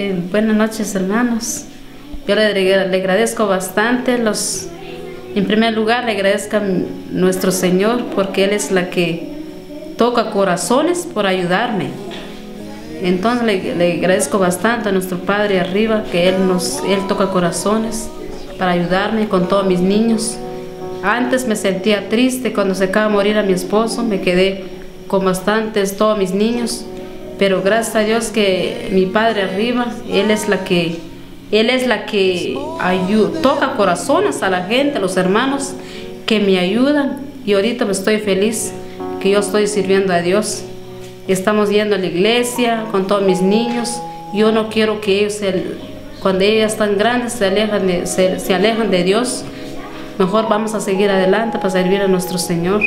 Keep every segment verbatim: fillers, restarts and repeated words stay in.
Eh, buenas noches, hermanos. Yo le, le agradezco bastante. Los, en primer lugar, le agradezco a nuestro Señor, porque Él es la que toca corazones por ayudarme. Entonces le, le agradezco bastante a nuestro Padre arriba, que Él, nos, Él toca corazones para ayudarme con todos mis niños. Antes me sentía triste cuando se acaba de morir a mi esposo, me quedé con bastantes, todos mis niños. Pero gracias a Dios que mi Padre arriba, Él es la que, él es la que ayuda, toca corazones a la gente, a los hermanos que me ayudan. Y ahorita me estoy feliz que yo estoy sirviendo a Dios. Estamos yendo a la iglesia con todos mis niños. Yo no quiero que ellos, cuando ellos están grandes, se alejan de, se, se alejan de Dios. Mejor vamos a seguir adelante para servir a nuestro Señor,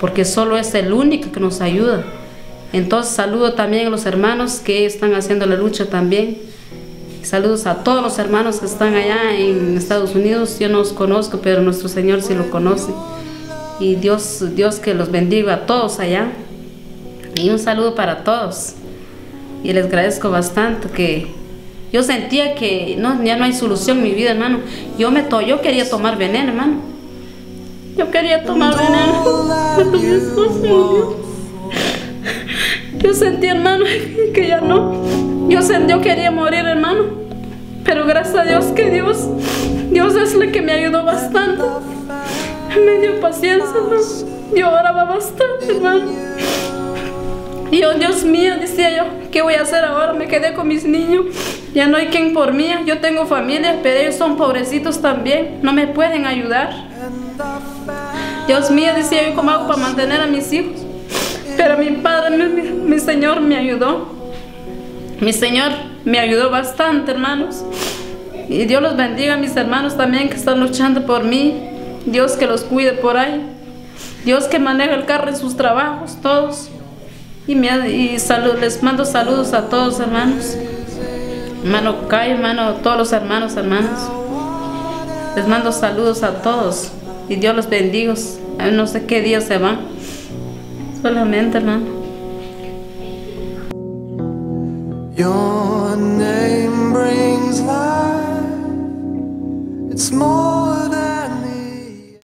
porque solo es el único que nos ayuda. Entonces saludo también a los hermanos que están haciendo la lucha también. Saludos a todos los hermanos que están allá en Estados Unidos. Yo no los conozco, pero nuestro Señor sí los conoce. Y Dios, Dios que los bendiga a todos allá. Y un saludo para todos. Y les agradezco bastante que yo sentía que no, ya no hay solución en mi vida, hermano. Yo, me to yo quería tomar veneno, hermano. Yo quería tomar veneno. Yo sentí, hermano, que ya no. Yo sentí, yo quería morir, hermano. Pero gracias a Dios que Dios, Dios es el que me ayudó bastante. Me dio paciencia, hermano. Yo oraba bastante, hermano. Y yo, Dios mío, decía yo, ¿qué voy a hacer ahora? Me quedé con mis niños. Ya no hay quien por mí. Yo tengo familia, pero ellos son pobrecitos también. No me pueden ayudar. Dios mío, decía yo, ¿cómo hago para mantener a mis hijos? Pero mi Padre, mi, mi Señor me ayudó. Mi Señor me ayudó bastante, hermanos. Y Dios los bendiga a mis hermanos también que están luchando por mí. Dios que los cuide por ahí. Dios que maneja el carro en sus trabajos, todos. Y, me, y salud, les mando saludos a todos, hermanos. Hermano Cayo, hermano, todos los hermanos, hermanos. Les mando saludos a todos. Y Dios los bendiga. No sé qué día se van. Solamente, hermano. Your name brings life. It's more